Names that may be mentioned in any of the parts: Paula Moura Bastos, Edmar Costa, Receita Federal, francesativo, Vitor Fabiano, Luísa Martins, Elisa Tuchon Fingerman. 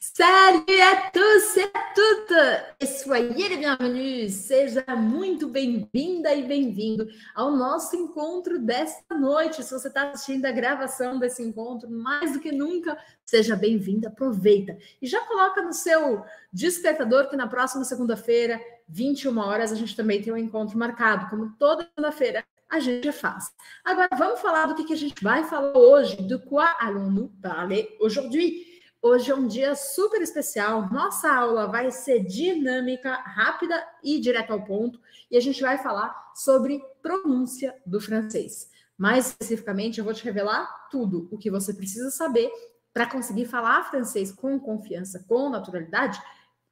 Salut à tous et à toutes! E soyez les bienvenus! Seja muito bem-vinda e bem-vindo ao nosso encontro desta noite. Se você está assistindo a gravação desse encontro, mais do que nunca, seja bem-vinda, aproveita. E já coloca no seu despertador que na próxima segunda-feira, 21 horas, a gente também tem um encontro marcado, como toda segunda-feira. A gente faz. Agora, vamos falar do que a gente vai falar hoje, do quoi allons-nous parler aujourd'hui. Hoje é um dia super especial, nossa aula vai ser dinâmica, rápida e direto ao ponto, e a gente vai falar sobre pronúncia do francês. Mais especificamente, eu vou te revelar tudo o que você precisa saber para conseguir falar francês com confiança, com naturalidade,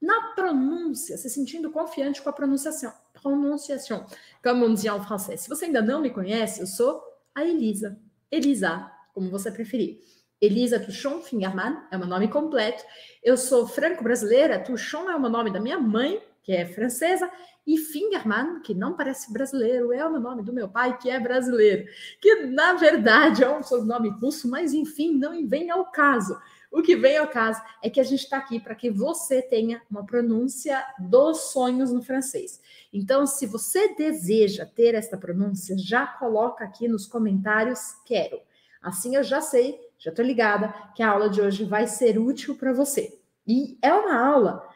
na pronúncia, se sentindo confiante com a pronunciação. Prononciation, comme on dit en français. Se você ainda não me conhece, eu sou a Elisa. Elisa, como você preferir. Elisa Tuchon Fingerman é o meu nome completo. Eu sou franco-brasileira. Tuchon é o meu nome da minha mãe, que é francesa. E Fingerman, que não parece brasileiro, é o meu nome do meu pai, que é brasileiro. Que, na verdade, é um sobrenome russo, mas, enfim, não vem ao caso. O que vem ao caso é que a gente está aqui para que você tenha uma pronúncia dos sonhos no francês. Então, se você deseja ter essa pronúncia, já coloca aqui nos comentários, quero. Assim eu já sei, já estou ligada, que a aula de hoje vai ser útil para você. E é uma aula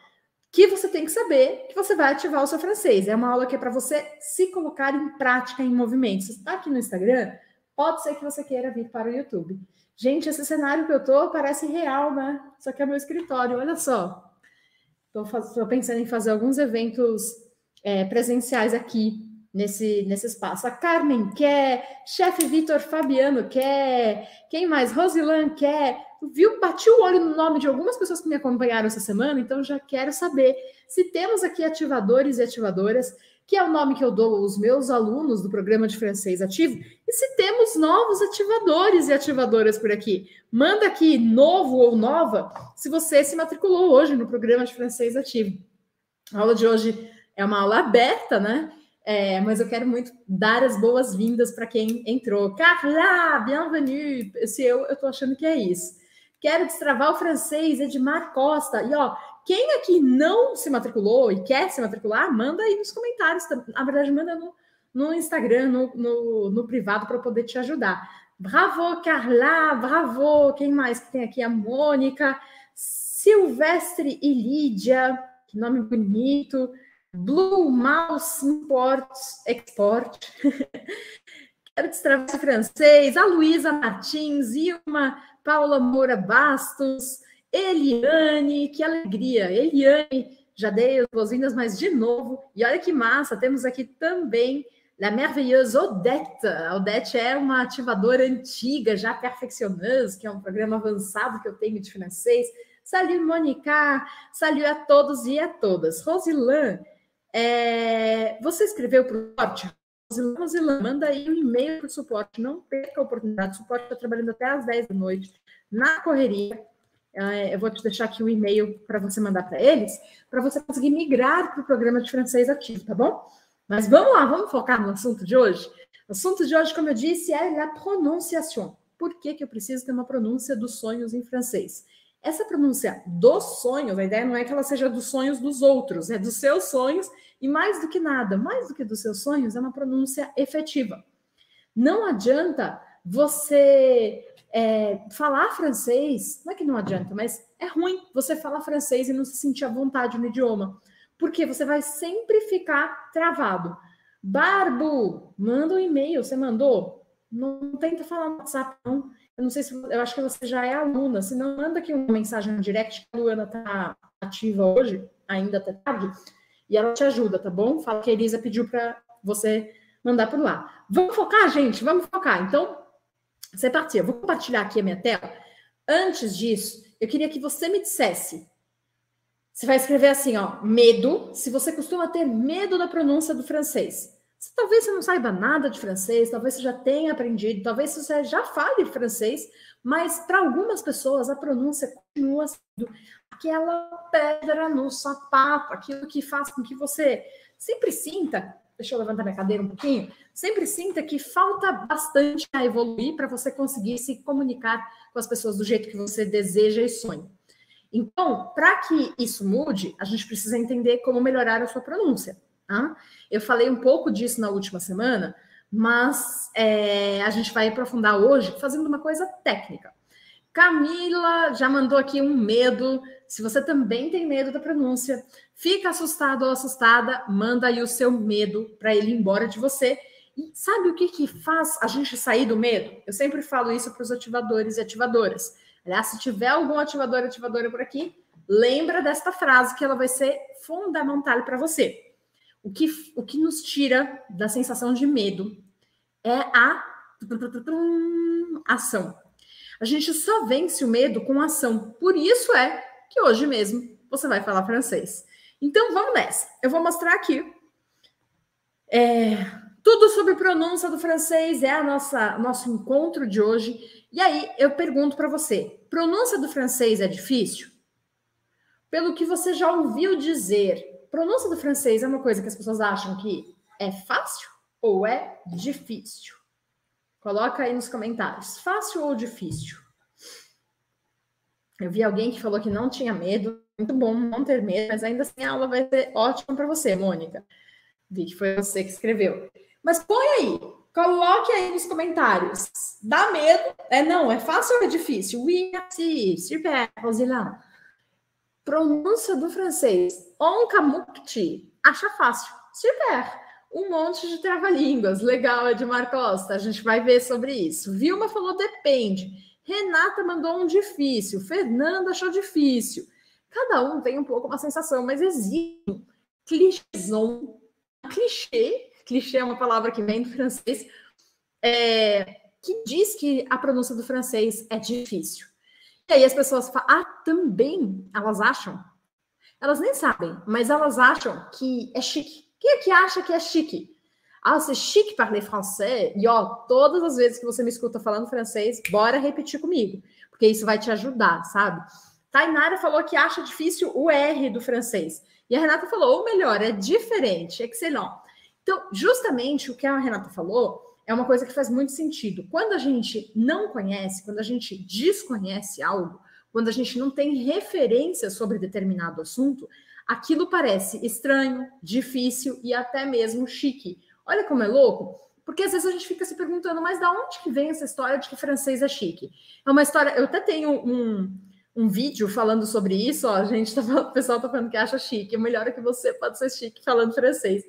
que você tem que saber que você vai ativar o seu francês. É uma aula que é para você se colocar em prática, em movimento. Se está aqui no Instagram, pode ser que você queira vir para o YouTube. Gente, esse cenário que eu tô parece real, né? Isso aqui é meu escritório, olha só. Estou pensando em fazer alguns eventos presenciais aqui, nesse espaço. A Carmen quer, chefe Vitor Fabiano quer, quem mais? Rosilan quer. Viu? Bati o olho no nome de algumas pessoas que me acompanharam essa semana, então já quero saber se temos aqui ativadores e ativadoras, que é o nome que eu dou aos meus alunos do programa de francês ativo, e se temos novos ativadores e ativadoras por aqui. Manda aqui novo ou nova se você se matriculou hoje no programa de francês ativo. A aula de hoje é uma aula aberta, né? Mas eu quero muito dar as boas-vindas para quem entrou. Carla, bienvenue! Se eu tô achando que é isso. Quero destravar o francês, Edmar Costa. E, ó, quem aqui não se matriculou e quer se matricular, manda aí nos comentários. Na verdade, manda no Instagram, no privado, para eu poder te ajudar. Bravo, Carla! Bravo! Quem mais que tem aqui? A Mônica, Silvestre e Lídia. Que nome bonito. Blue Mouse Import Export. Quero destravar esse francês. A Luísa Martins, Ilma, Paula Moura Bastos, Eliane, que alegria. Eliane, já dei as boas-vindas, mas de novo. E olha que massa, temos aqui também La Merveilleuse Odette. A Odette é uma ativadora antiga, já perfeccionando, que é um programa avançado que eu tenho de francês. Salut, Monica. Salut a todos e a todas. Rosilan. Você escreveu para o suporte? Rosilan, manda aí um e-mail para o suporte, não perca a oportunidade, o suporte está trabalhando até às 10 da noite, na correria. Eu vou te deixar aqui o e-mail para você mandar para eles, para você conseguir migrar para o programa de francês ativo, tá bom? Mas vamos lá, vamos focar no assunto de hoje? O assunto de hoje, como eu disse, é a pronunciação. Por que que eu preciso ter uma pronúncia dos sonhos em francês? Essa pronúncia dos sonhos, a ideia não é que ela seja dos sonhos dos outros, é dos seus sonhos e mais do que nada, mais do que dos seus sonhos, é uma pronúncia efetiva. Não adianta você falar francês, não é que não adianta, mas é ruim você falar francês e não se sentir à vontade no idioma, porque você vai sempre ficar travado. Barbo, manda um e-mail, você mandou? Não tenta falar no WhatsApp, não. Eu não sei se... Eu acho que você já é aluna. Se não, manda aqui uma mensagem no direct, que a Luana tá ativa hoje, ainda até tarde, e ela te ajuda, tá bom? Fala que a Elisa pediu para você mandar por lá. Vamos focar, gente? Vamos focar. Então, você partiu. Eu vou compartilhar aqui a minha tela. Antes disso, eu queria que você me dissesse. Você vai escrever assim, ó, medo. Se você costuma ter medo da pronúncia do francês. Talvez você não saiba nada de francês, talvez você já tenha aprendido, talvez você já fale francês, mas para algumas pessoas a pronúncia continua sendo aquela pedra no sapato, aquilo que faz com que você sempre sinta, deixa eu levantar minha cadeira um pouquinho, sempre sinta que falta bastante a evoluir para você conseguir se comunicar com as pessoas do jeito que você deseja e sonha. Então, para que isso mude, a gente precisa entender como melhorar a sua pronúncia. Tá? Eu falei um pouco disso na última semana, mas a gente vai aprofundar hoje fazendo uma coisa técnica. Camila já mandou aqui um medo. Se você também tem medo da pronúncia, fica assustado ou assustada, manda aí o seu medo para ele ir embora de você. E sabe o que que faz a gente sair do medo? Eu sempre falo isso para os ativadores e ativadoras. Aliás, se tiver algum ativador, ativadora por aqui, lembra desta frase que ela vai ser fundamental para você. O que nos tira da sensação de medo é a ação. A gente só vence o medo com ação. Por isso é que hoje mesmo você vai falar francês. Então, vamos nessa. Eu vou mostrar aqui. Tudo sobre pronúncia do francês é nosso encontro de hoje. E aí, eu pergunto para você, pronúncia do francês é difícil? Pelo que você já ouviu dizer, pronúncia do francês é uma coisa que as pessoas acham que é fácil ou é difícil? Coloca aí nos comentários, fácil ou difícil? Eu vi alguém que falou que não tinha medo, muito bom não ter medo, mas ainda assim a aula vai ser ótima para você, Mônica. Vi que foi você que escreveu. Mas põe aí, coloque aí nos comentários. Dá medo? Não, é fácil ou é difícil? Oui, merci, super, Rosila. Pronúncia do francês. On camukti. Acha fácil. Super. Um monte de trava-línguas. Legal, Edmar Costa. A gente vai ver sobre isso. Vilma falou depende. Renata mandou um difícil. Fernanda achou difícil. Cada um tem um pouco uma sensação, mas existe um clichê é uma palavra que vem do francês, que diz que a pronúncia do francês é difícil. E aí as pessoas falam, também elas acham? Elas nem sabem, mas elas acham que é chique. Quem é que acha que é chique? Ah, c'est chique parler français. E ó, todas as vezes que você me escuta falando francês, bora repetir comigo, porque isso vai te ajudar, sabe? Tainara falou que acha difícil o R do francês. E a Renata falou, ou melhor, é diferente, excelente. Então, justamente o que a Renata falou é uma coisa que faz muito sentido. Quando a gente não conhece, quando a gente desconhece algo, quando a gente não tem referência sobre determinado assunto, aquilo parece estranho, difícil e até mesmo chique. Olha como é louco, porque às vezes a gente fica se perguntando, mas da onde que vem essa história de que francês é chique? É uma história, eu até tenho um vídeo falando sobre isso, ó, o pessoal tá falando que acha chique, o melhor é que você pode ser chique falando francês.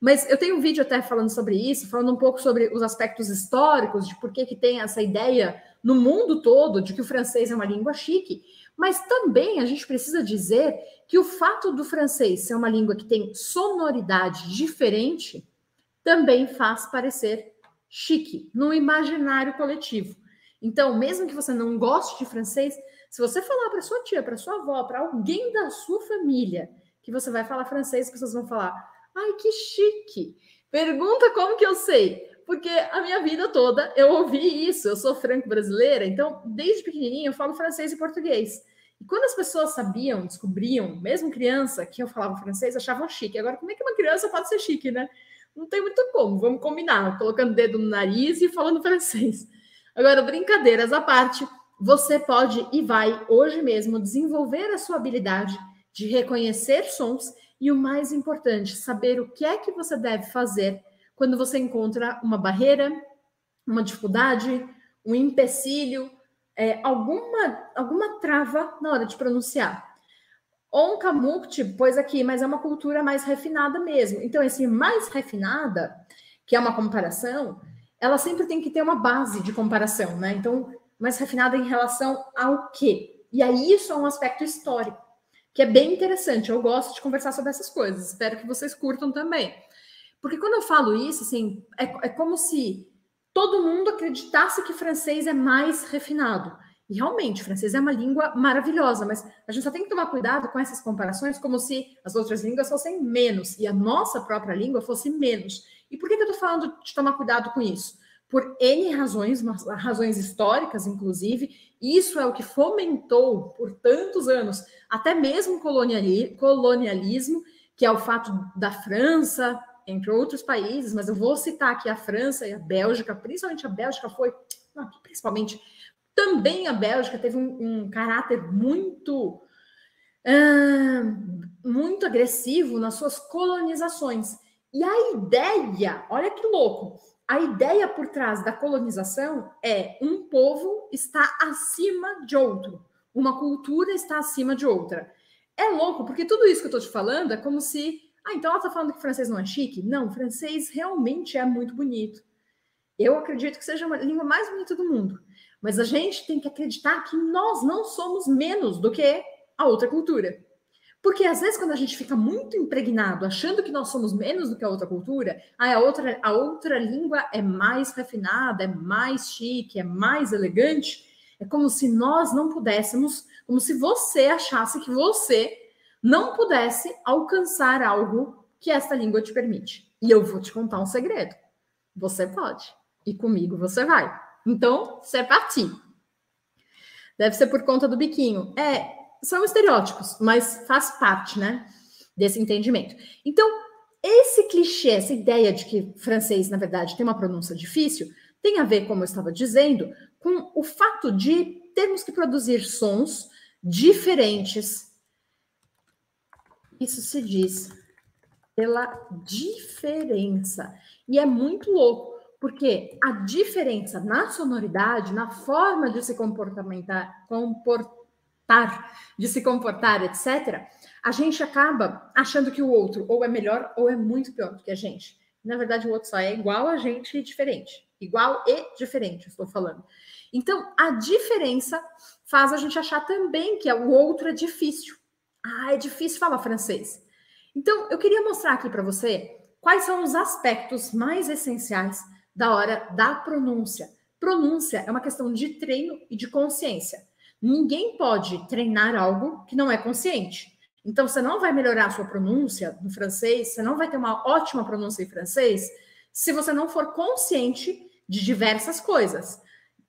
Mas eu tenho um vídeo até falando sobre isso, falando um pouco sobre os aspectos históricos, de por que tem essa ideia no mundo todo de que o francês é uma língua chique, mas também a gente precisa dizer que o fato do francês ser uma língua que tem sonoridade diferente também faz parecer chique no imaginário coletivo. Então, mesmo que você não goste de francês, se você falar para sua tia, para sua avó, para alguém da sua família, que você vai falar francês, as pessoas vão falar, ai, que chique. Pergunta como que eu sei, porque a minha vida toda eu ouvi isso, eu sou franco-brasileira, então desde pequenininha eu falo francês e português. E quando as pessoas sabiam, descobriam, mesmo criança, que eu falava francês, achavam chique. Agora, como é que uma criança pode ser chique, né? Não tem muito como, vamos combinar, colocando o dedo no nariz e falando francês. Agora, brincadeiras à parte, você pode e vai, hoje mesmo, desenvolver a sua habilidade de reconhecer sons e o mais importante, saber o que é que você deve fazer quando você encontra uma barreira, uma dificuldade, um empecilho, alguma trava na hora de pronunciar. Onkamukti, pois aqui, mas é uma cultura mais refinada mesmo. Então, esse mais refinada, que é uma comparação, ela sempre tem que ter uma base de comparação, né? Então, mais refinada em relação ao quê? E aí isso é um aspecto histórico, que é bem interessante. Eu gosto de conversar sobre essas coisas. Espero que vocês curtam também. Porque quando eu falo isso, assim, é como se todo mundo acreditasse que francês é mais refinado. E realmente, francês é uma língua maravilhosa, mas a gente só tem que tomar cuidado com essas comparações como se as outras línguas fossem menos e a nossa própria língua fosse menos. E por que eu estou falando de tomar cuidado com isso? Por N razões, razões históricas, inclusive, isso é o que fomentou por tantos anos, até mesmo o colonialismo, que é o fato da França, entre outros países, mas eu vou citar aqui a França e a Bélgica, principalmente a Bélgica foi, não, principalmente, também a Bélgica teve um caráter muito muito agressivo nas suas colonizações. E a ideia, olha que louco, a ideia por trás da colonização é um povo está acima de outro, uma cultura está acima de outra. É louco, porque tudo isso que eu estou te falando é como se... Ah, então ela está falando que o francês não é chique? Não, o francês realmente é muito bonito. Eu acredito que seja a língua mais bonita do mundo. Mas a gente tem que acreditar que nós não somos menos do que a outra cultura. Porque às vezes quando a gente fica muito impregnado, achando que nós somos menos do que a outra cultura, aí a outra língua é mais refinada, é mais chique, é mais elegante... É como se nós não pudéssemos, como se você achasse que você não pudesse alcançar algo que esta língua te permite. E eu vou te contar um segredo. Você pode. E comigo você vai. Então, c'est parti. Deve ser por conta do biquinho. É, são estereótipos, mas faz parte, né, desse entendimento. Então, esse clichê, essa ideia de que francês, na verdade, tem uma pronúncia difícil, tem a ver, como eu estava dizendo, com o fato de termos que produzir sons diferentes. Isso se diz pela diferença. E é muito louco, porque a diferença na sonoridade, na forma de se comportar, etc., a gente acaba achando que o outro ou é melhor ou é muito pior do que a gente. Na verdade, o outro só é igual a gente e diferente. Igual e diferente, estou falando. Então, a diferença faz a gente achar também que o outro é difícil. Ah, é difícil falar francês. Então, eu queria mostrar aqui para você quais são os aspectos mais essenciais da hora da pronúncia. Pronúncia é uma questão de treino e de consciência. Ninguém pode treinar algo que não é consciente. Então, você não vai melhorar a sua pronúncia no francês, você não vai ter uma ótima pronúncia em francês se você não for consciente de diversas coisas.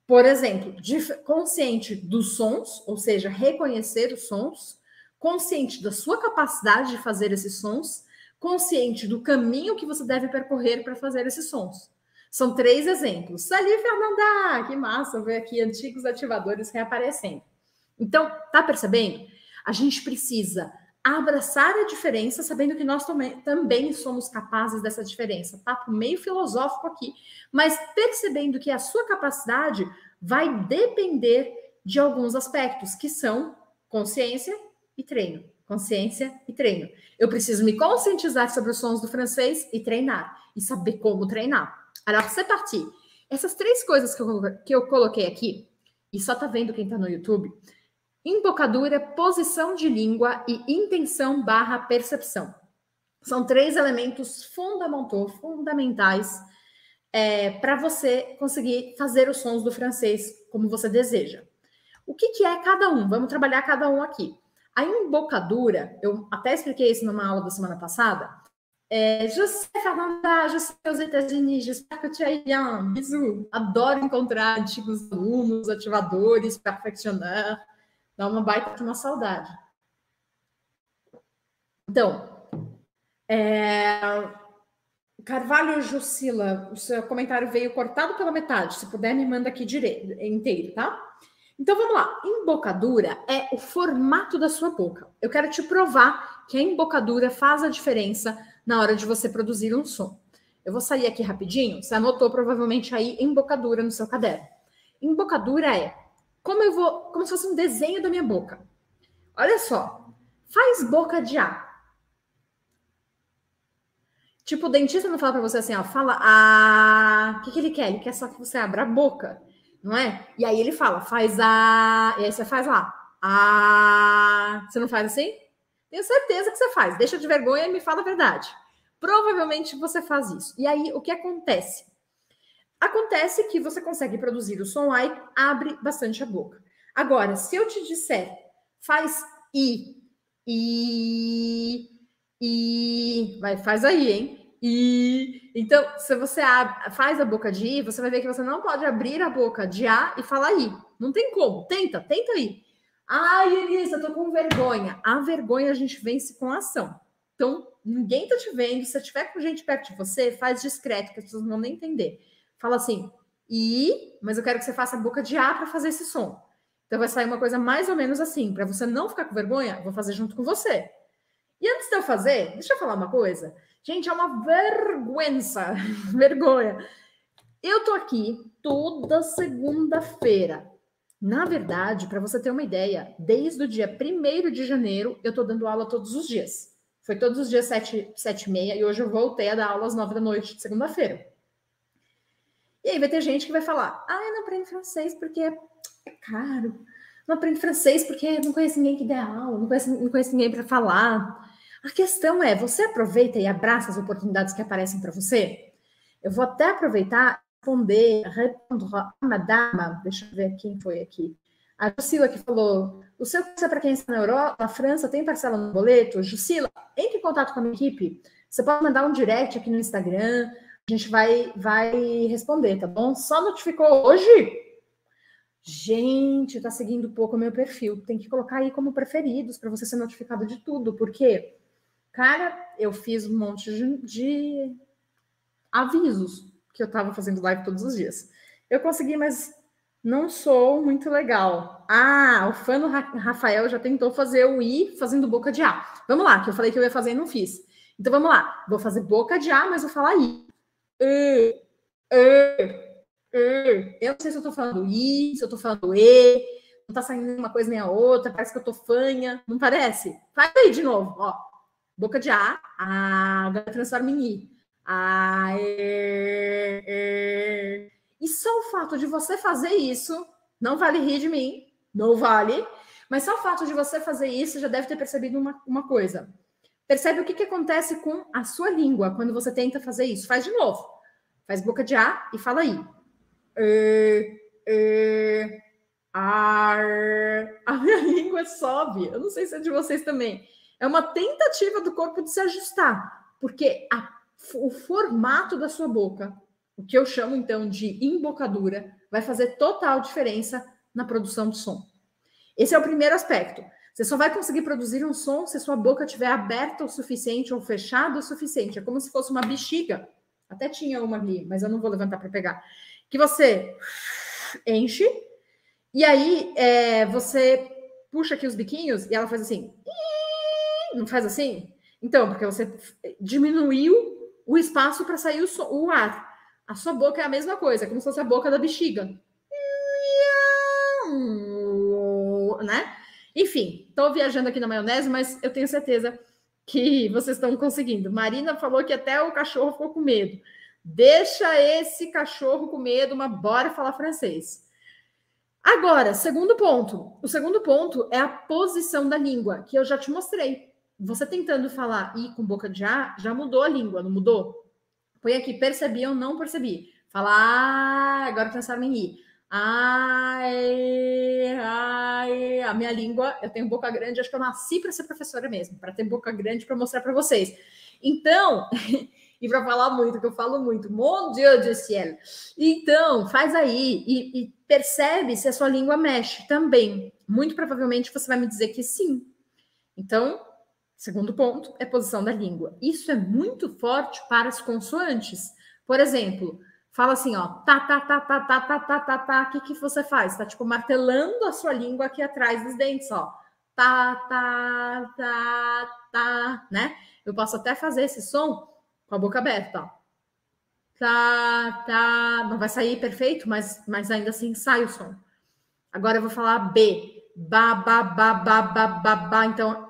Por exemplo, consciente dos sons, ou seja, reconhecer os sons, consciente da sua capacidade de fazer esses sons, consciente do caminho que você deve percorrer para fazer esses sons. São três exemplos. Sali, Fernanda, que massa, veio aqui antigos ativadores reaparecendo. Então, tá percebendo? A gente precisa abraçar a diferença, sabendo que nós também somos capazes dessa diferença. Papo meio filosófico aqui, mas percebendo que a sua capacidade vai depender de alguns aspectos, que são consciência e treino. Consciência e treino. Eu preciso me conscientizar sobre os sons do francês e treinar. E saber como treinar. Alors, c'est parti. Essas três coisas que eu coloquei aqui, e só tá vendo quem tá no YouTube... Embocadura, posição de língua e intenção / percepção. São três elementos fundamentais para você conseguir fazer os sons do francês como você deseja. O que é cada um? Vamos trabalhar cada um aqui. A embocadura, eu até expliquei isso numa aula da semana passada. Je sais, Fernanda, je sais aux États-Unis, j'espère que tu ailles bien. Bisous. Adoro encontrar antigos alunos, ativadores, perfeccionar. Dá uma baita de uma saudade. Então, Carvalho Jucila, o seu comentário veio cortado pela metade. Se puder, me manda aqui inteiro, tá? Então, vamos lá. Embocadura é o formato da sua boca. Eu quero te provar que a embocadura faz a diferença na hora de você produzir um som. Eu vou sair aqui rapidinho. Você anotou provavelmente aí embocadura no seu caderno. Embocadura é... como se fosse um desenho da minha boca. Olha só. Faz boca de A. Tipo, o dentista não fala pra você assim, ó. Fala A. O que ele quer? Ele quer só que você abra a boca. Não é? E aí ele fala, faz A. E aí você faz lá. A. Você não faz assim? Tenho certeza que você faz. Deixa de vergonha e me fala a verdade. Provavelmente você faz isso. E aí, o que acontece? Acontece que você consegue produzir o som A e abre bastante a boca. Agora, se eu te disser, faz I, vai, faz aí, hein? I. Então, se você faz a boca de I, você vai ver que você não pode abrir a boca de A e falar I. Não tem como. Tenta I. Ai, Elisa, eu tô com vergonha. A vergonha a gente vence com a ação. Então, ninguém tá te vendo. Se tiver com gente perto de você, faz discreto, que as pessoas não vão nem entender. Fala assim, I, mas eu quero que você faça a boca de A para fazer esse som. Então vai sair uma coisa mais ou menos assim. Para você não ficar com vergonha, vou fazer junto com você. E antes de eu fazer, deixa eu falar uma coisa. Gente, é uma vergonha. Eu tô aqui toda segunda-feira. Na verdade, para você ter uma ideia, desde o dia 1º de janeiro, eu tô dando aula todos os dias. Foi todos os dias 7h30 e hoje eu voltei a dar aula às 21h de segunda-feira. E aí vai ter gente que vai falar, eu não aprendo francês porque é caro. Não aprendo francês porque não conheço ninguém que dê aula, não conheço ninguém para falar. A questão é, você aproveita e abraça as oportunidades que aparecem para você? Eu vou até aproveitar responder a madama, deixa eu ver quem foi aqui, a Jucila que falou, o seu curso é para quem está na Europa, na França, tem parcela no boleto? Jucila, entre em contato com a minha equipe, você pode mandar um direct aqui no Instagram, a gente vai responder, tá bom? Só notificou hoje? Gente, tá seguindo pouco o meu perfil, tem que colocar aí como preferidos para você ser notificado de tudo, porque, cara, eu fiz um monte de avisos, que eu tava fazendo live todos os dias. Eu consegui, mas não sou muito legal. O Fano Rafael já tentou fazer o I fazendo boca de A. Vamos lá, que eu falei que eu ia fazer e não fiz. Então vamos lá, vou fazer boca de A, mas vou falar I. Eu não sei se eu tô falando I, se eu tô falando E, não tá saindo uma coisa nem a outra, parece que eu tô fanha, não parece? Faz aí de novo, ó. Boca de A, agora transforma em I. E só o fato de você fazer isso, não vale rir de mim, não vale, mas só o fato de você fazer isso já deve ter percebido uma coisa. Percebe o que acontece com a sua língua quando você tenta fazer isso. Faz de novo. Faz boca de A e fala aí. A minha língua sobe. Eu não sei se é de vocês também. É uma tentativa do corpo de se ajustar, porque o formato da sua boca, o que eu chamo então de embocadura, vai fazer total diferença na produção do som. Esse é o primeiro aspecto. Você só vai conseguir produzir um som se sua boca estiver aberta o suficiente ou fechada o suficiente. É como se fosse uma bexiga. Até tinha uma ali, mas eu não vou levantar para pegar. Que você enche e aí você puxa aqui os biquinhos e ela faz assim. Não faz assim? Então, porque você diminuiu o espaço para sair o ar. A sua boca é a mesma coisa, como se fosse a boca da bexiga. Né? Enfim, estou viajando aqui na maionese, mas eu tenho certeza que vocês estão conseguindo. Marina falou que até o cachorro ficou com medo. Deixa esse cachorro com medo, mas bora falar francês. Agora, segundo ponto. O segundo ponto é a posição da língua, que eu já te mostrei. Você tentando falar I com boca de A, já mudou a língua, não mudou? Põe aqui, percebi ou não percebi. Falar, agora transforma em I. A minha língua, eu tenho boca grande, acho que eu nasci para ser professora mesmo, para ter boca grande para mostrar para vocês. Então, e para falar muito, que eu falo muito, mon Dieu du ciel. Então, faz aí e percebe se a sua língua mexe também. Muito provavelmente você vai me dizer que sim. Então, segundo ponto é posição da língua. Isso é muito forte para as consoantes. Por exemplo, fala assim, ó, tá, o que você faz? Tá tipo martelando a sua língua aqui atrás dos dentes, ó. Tá, né? Eu posso até fazer esse som com a boca aberta, ó. Tá, não vai sair perfeito, mas ainda assim sai o som. Agora eu vou falar B. Ba, ba, ba, ba, ba, ba, ba. Então,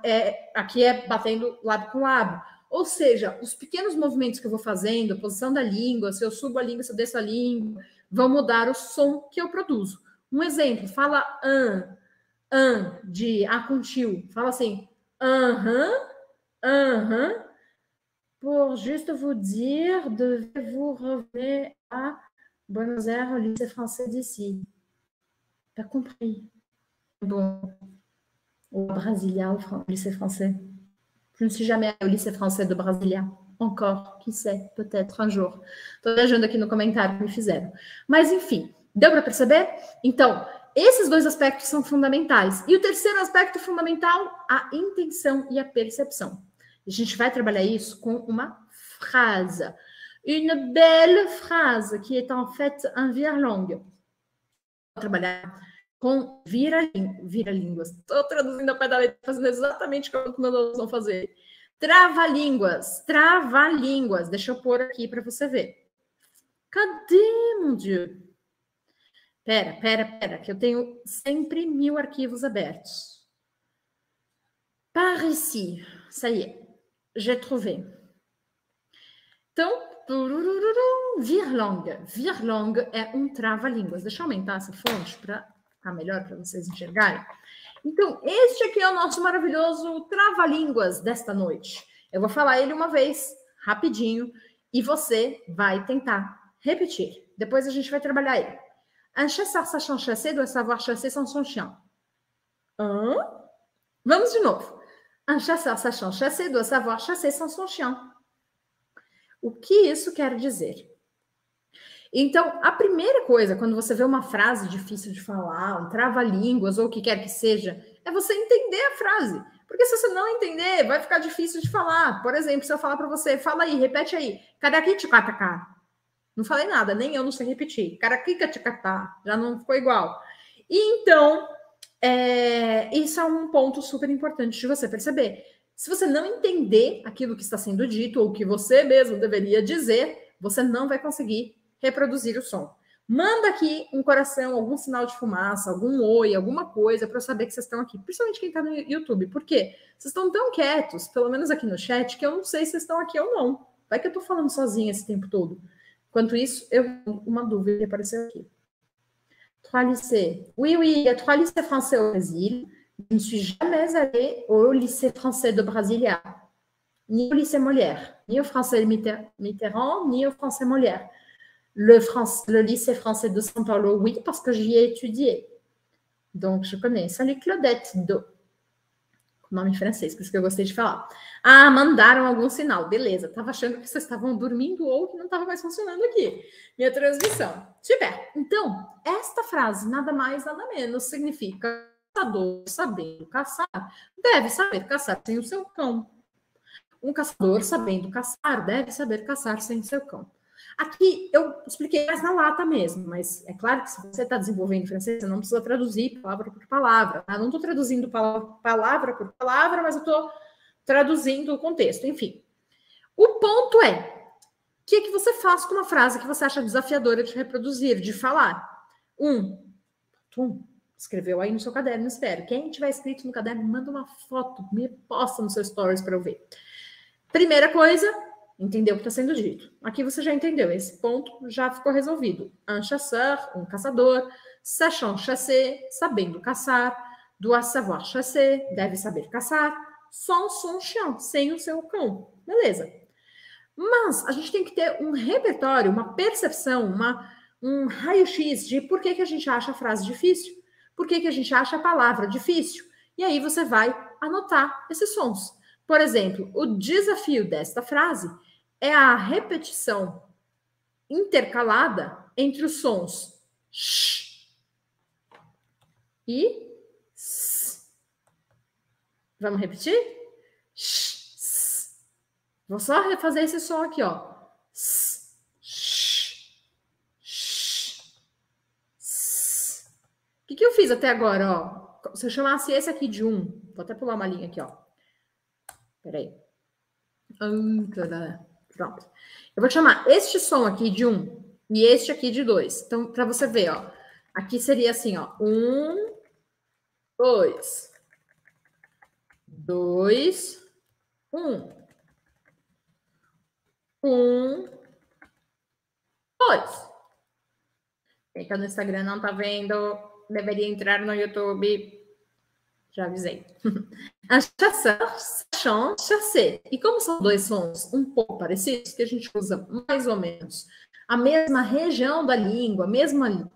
aqui é batendo lábio com lábio. Ou seja, os pequenos movimentos que eu vou fazendo, a posição da língua, se eu subo a língua, se eu desço a língua, vão mudar o som que eu produzo. Um exemplo, fala de A com tio. Fala assim, Pour juste vous dire, devez-vous revenir à Buenos Aires, au lycée français d'ici. T'as compris? Bon, au Brasilia, au lycée français. Je ne suis jamais allée au lycée français de Brasilia. Encore, qui sait, peut-être, um jour. Estou viajando aqui no comentário que me fizeram. Mas, enfim, deu para perceber? Então, esses dois aspectos são fundamentais. E o terceiro aspecto fundamental, a intenção e a percepção. A gente vai trabalhar isso com uma frase. Une belle phrase, que é, en fait, un virelangue. Vou trabalhar com vira-línguas. Estou traduzindo a pé da letra, fazendo exatamente o que nós vamos fazer. Trava-línguas. Deixa eu pôr aqui para você ver. Cadê, meu Deus? Pera, que eu tenho sempre 1000 arquivos abertos. Par ici. Ça y est. J'ai trouvé. Então, virlangue. Virlangue é um trava-línguas. Deixa eu aumentar essa fonte para ficar melhor para vocês enxergarem. Então, este aqui é o nosso maravilhoso trava-línguas desta noite. Eu vou falar ele uma vez, rapidinho, e você vai tentar repetir. Depois a gente vai trabalhar ele. Un chasseur sachant chasser doit savoir chasser sans son chien. Hein? Vamos de novo. Un chasseur sachant chasser doit savoir chasser sans son chien. O que isso quer dizer? Então, a primeira coisa, quando você vê uma frase difícil de falar, um trava-línguas ou o que quer que seja, é você entender a frase. Porque se você não entender, vai ficar difícil de falar. Por exemplo, se eu falar para você, fala aí, repete aí. Caraquiticatacá. Não falei nada, nem eu não sei repetir. Caraquicaticatá. Já não ficou igual. E então, isso é um ponto super importante de você perceber. Se você não entender aquilo que está sendo dito ou que você mesmo deveria dizer, você não vai conseguir reproduzir o som. Manda aqui um coração, algum sinal de fumaça, algum oi, alguma coisa para eu saber que vocês estão aqui. Principalmente quem está no YouTube. Por quê? Vocês estão tão quietos, pelo menos aqui no chat, que eu não sei se vocês estão aqui ou não. Vai que eu estou falando sozinha esse tempo todo. Enquanto isso, eu tenho uma dúvida que apareceu aqui. Trois lycées. Oui, il y a 3 lycées français au Brésil. Je ne suis jamais allée au lycée français de Brasilia. Ni au lycée Molière. Ni au français Mitterrand, ni au français Molière. Le lycée français de São Paulo, oui, parce que j'y ai étudié. Donc, je connais. Salut Claudette Do. Nome em francês, por isso que eu gostei de falar. Ah, mandaram algum sinal. Beleza, tava achando que vocês estavam dormindo ou que não estava mais funcionando aqui. Minha transmissão. Tiver. Então, esta frase, nada mais, nada menos, significa caçador sabendo caçar, deve saber caçar sem o seu cão. Um caçador sabendo caçar, deve saber caçar sem o seu cão. Aqui eu expliquei mais na lata mesmo, mas é claro que se você está desenvolvendo francês, você não precisa traduzir palavra por palavra. Tá? Não estou traduzindo palavra por palavra, mas eu estou traduzindo o contexto, enfim. O ponto é, o que, que você faz com uma frase que você acha desafiadora de reproduzir, de falar? Escreveu aí no seu caderno, espero. Quem tiver escrito no caderno, manda uma foto, me posta no seu stories para eu ver. Primeira coisa... Entendeu o que está sendo dito. Aqui você já entendeu. Esse ponto já ficou resolvido. Un chasseur, um caçador. Sachant chasser, sabendo caçar. Doit savoir chasser, deve saber caçar. Sans son chien, sem o seu cão. Beleza. Mas a gente tem que ter um repertório, uma percepção, um raio-x de por que, que a gente acha a frase difícil. Por que, que a gente acha a palavra difícil. E aí você vai anotar esses sons. Por exemplo, o desafio desta frase... é a repetição intercalada entre os sons sh e s. Vamos repetir? Sh, s. Vou só refazer esse som aqui, ó. S, sh, sh, s. O que eu fiz até agora, ó? Se eu chamasse esse aqui de 1, vou até pular uma linha aqui, ó. Peraí. Pronto. Eu vou chamar este som aqui de 1 e este aqui de 2. Então, para você ver, ó. Aqui seria assim, ó. 1, 2. 2, 1. 1, 2. Quem tá no Instagram não tá vendo, deveria entrar no YouTube. Já avisei. Un chasseur, sachant, chasser. E como são 2 sons um pouco parecidos, que a gente usa mais ou menos a mesma região da língua, a mesma...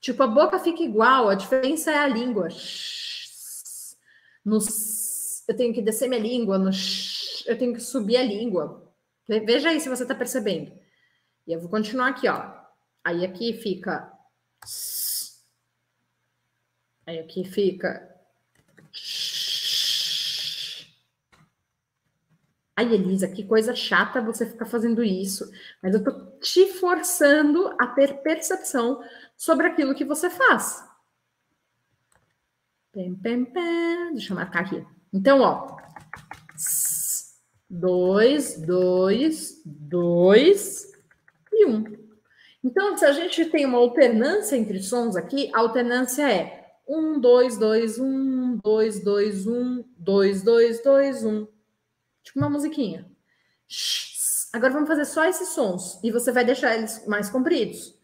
Tipo, a boca fica igual, a diferença é a língua. No... Eu tenho que descer minha língua, no... eu tenho que subir a língua. Veja aí se você está percebendo. E eu vou continuar aqui, ó. Aí aqui fica... Aí aqui fica... Ai, Elisa, que coisa chata você ficar fazendo isso. Mas eu tô te forçando a ter percepção sobre aquilo que você faz. Deixa eu marcar aqui. Então, ó. 2, 2, 2 e 1. Então, se a gente tem uma alternância entre sons aqui, a alternância é 1, 2, 2, 1, 2, 2, 1, 2, 2, 2, 1. Tipo uma musiquinha. Agora vamos fazer só esses sons. E você vai deixar eles mais compridos.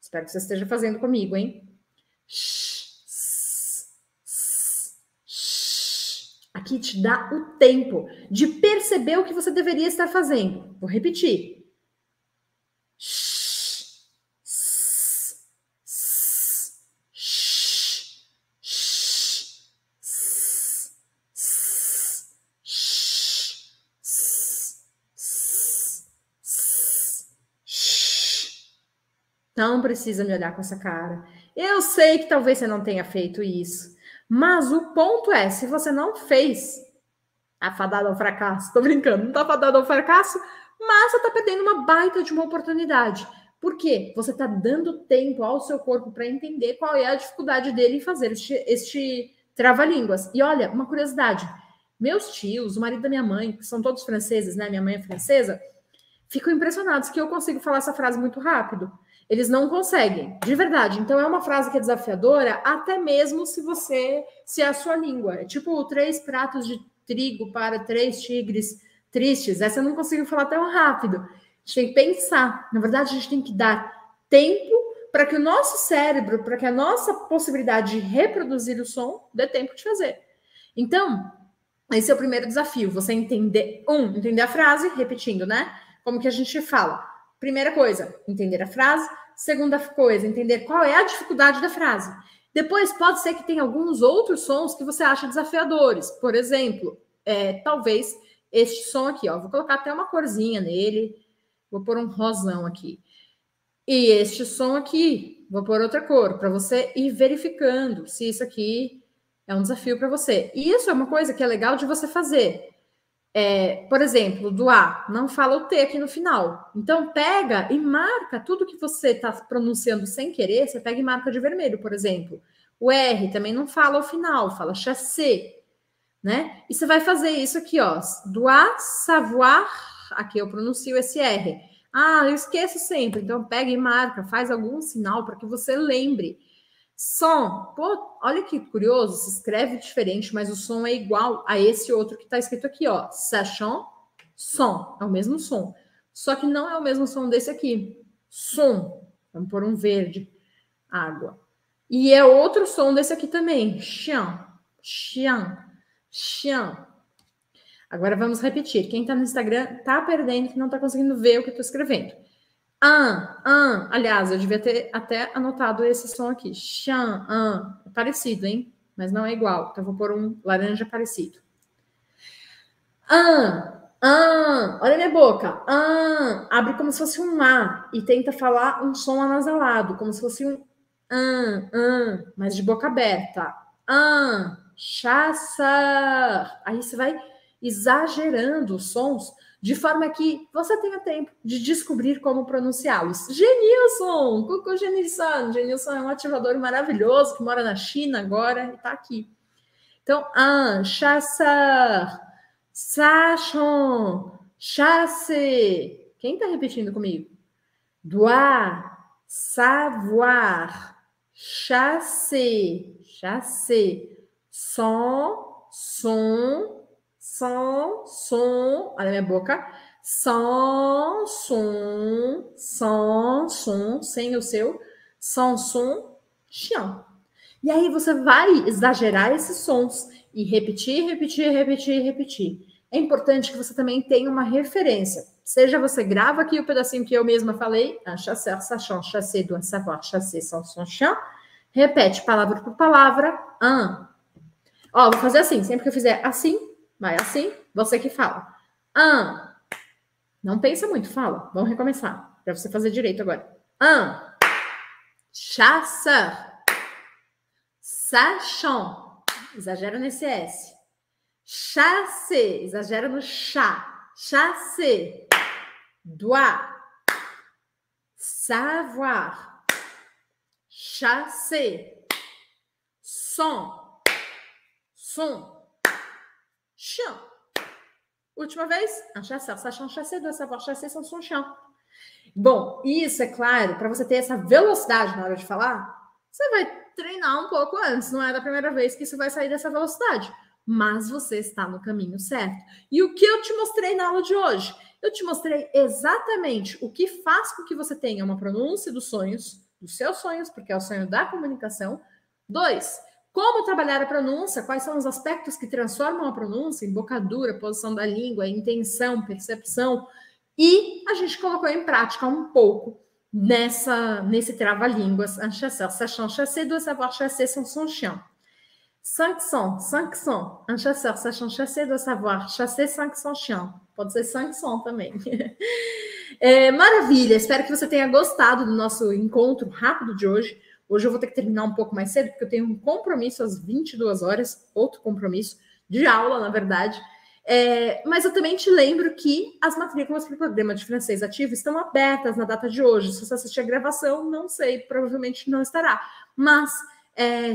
Espero que você esteja fazendo comigo, hein? Aqui te dá o tempo de perceber o que você deveria estar fazendo. Vou repetir. Não precisa me olhar com essa cara. Eu sei que talvez você não tenha feito isso. Mas o ponto é, se você não fez, tá fadado ao fracasso. Tô brincando, não tá fadado ao fracasso, mas você tá perdendo uma baita de uma oportunidade. Por quê? Você tá dando tempo ao seu corpo para entender qual é a dificuldade dele em fazer este trava-línguas. E olha, uma curiosidade. Meus tios, o marido da minha mãe, que são todos franceses, né? Minha mãe é francesa. Ficam impressionados que eu consigo falar essa frase muito rápido. Eles não conseguem, de verdade. Então, é uma frase que é desafiadora, até mesmo se é a sua língua. É tipo 3 pratos de trigo para 3 tigres tristes. Essa eu não consigo falar tão rápido. A gente tem que pensar. Na verdade, a gente tem que dar tempo para que o nosso cérebro, para que a nossa possibilidade de reproduzir o som, dê tempo de fazer. Então, esse é o primeiro desafio. Você entender, entender a frase, repetindo, né? Como que a gente fala. Primeira coisa, entender a frase. Segunda coisa, entender qual é a dificuldade da frase. Depois, pode ser que tenha alguns outros sons que você acha desafiadores. Por exemplo, talvez este som aqui, ó. Vou colocar até uma corzinha nele. Vou pôr um rosão aqui. E este som aqui, vou pôr outra cor, para você ir verificando se isso aqui é um desafio para você. E isso é uma coisa que é legal de você fazer. Por exemplo, do A, não fala o T aqui no final. Então, pega e marca tudo que você está pronunciando sem querer, você pega e marca de vermelho, por exemplo. O R também não fala o final, fala chassé, né? E você vai fazer isso aqui, ó. Do A, savoir, aqui eu pronuncio esse R. Ah, eu esqueço sempre. Então, pega e marca, faz algum sinal para que você lembre. Som, pô, olha que curioso, se escreve diferente, mas o som é igual a esse outro que está escrito aqui, ó. Sachon, som, é o mesmo som. Só que não é o mesmo som desse aqui. Som, vamos pôr um verde, água. E é outro som desse aqui também. Chão, chão, chão. Agora vamos repetir. Quem está no Instagram está perdendo, que não está conseguindo ver o que eu estou escrevendo. Aliás, eu devia ter até anotado esse som aqui. Xan, an. É parecido, hein? Mas não é igual. Então, eu vou pôr um laranja parecido. Olha a minha boca. Abre como se fosse um A. E tenta falar um som anasalado, como se fosse um mas de boca aberta. Chassar. Aí você vai exagerando os sons, de forma que você tenha tempo de descobrir como pronunciá-los. Genilson! Cucu Genilson! Genilson é um ativador maravilhoso que mora na China agora e está aqui. Então, chasseur, sachon, chasse. Quem está repetindo comigo? Doit, savoir, chasse, chasse, son, son, som, som, olha a minha boca. Som, som, som, som, sem o seu. Som, som, chão. E aí você vai exagerar esses sons e repetir, repetir, repetir, repetir. É importante que você também tenha uma referência. Seja você grava aqui o pedacinho que eu mesma falei. Chasseur, sachant, chassé, doit savoir, chassé, som, som, chão. Repete palavra por palavra. Ó, vou fazer assim. Sempre que eu fizer assim, vai assim, você que fala. Não pensa muito, fala. Vamos recomeçar, para você fazer direito agora. Chasseur. Sachant. Exagero nesse S. Chassé. Exagero no chá. Chassé. Doit. Savoir. chasser, som, chien. Última vez, um chasseur. Sachant chasser, doit savoir chasser sans son chien. Bom, isso é claro, para você ter essa velocidade na hora de falar, você vai treinar um pouco antes. Não é da primeira vez que isso vai sair dessa velocidade, mas você está no caminho certo. E o que eu te mostrei na aula de hoje? Eu te mostrei exatamente o que faz com que você tenha uma pronúncia dos sonhos, dos seus sonhos, porque é o sonho da comunicação. 2, como trabalhar a pronúncia, quais são os aspectos que transformam a pronúncia, embocadura, posição da língua, intenção, percepção. E a gente colocou em prática um pouco nesse trava-línguas, un chasseur, sachant chasser, doit savoir chasser sans son chien. 500, un chasseur, sachant chasser, doit savoir chasser sans son chien. Pode ser 500 também. É, maravilha, espero que você tenha gostado do nosso encontro rápido de hoje. Hoje eu vou ter que terminar um pouco mais cedo, porque eu tenho um compromisso às 22 horas, outro compromisso de aula, na verdade. É, mas eu também te lembro que as matrículas para o programa de francês ativo estão abertas na data de hoje. Se você assistir a gravação, não sei, provavelmente não estará. Mas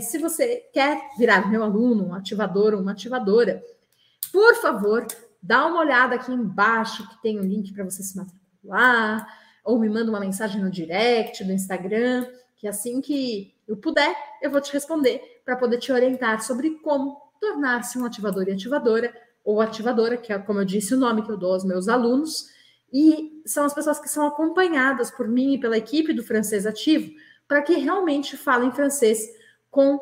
se você quer virar meu aluno, um ativador ou uma ativadora, por favor, dá uma olhada aqui embaixo que tem um link para você se matricular, ou me manda uma mensagem no direct do Instagram, que assim que eu puder, eu vou te responder para poder te orientar sobre como tornar-se um ativador e ativadora, ou ativadora, que é, como eu disse, o nome que eu dou aos meus alunos, e são as pessoas que são acompanhadas por mim e pela equipe do Francês Ativo, para que realmente falem francês com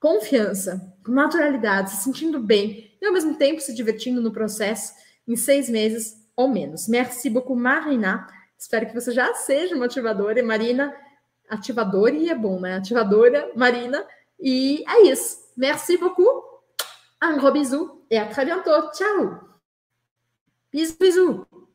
confiança, com naturalidade, se sentindo bem, e ao mesmo tempo se divertindo no processo, em 6 meses ou menos. Merci beaucoup, Marina. Espero que você já seja uma ativadora, Marina, ativadora, e é bom, né? Ativadora, Marina, e é isso. Merci beaucoup. Un gros bisou et à très bientôt. Ciao. Bisous, bisous.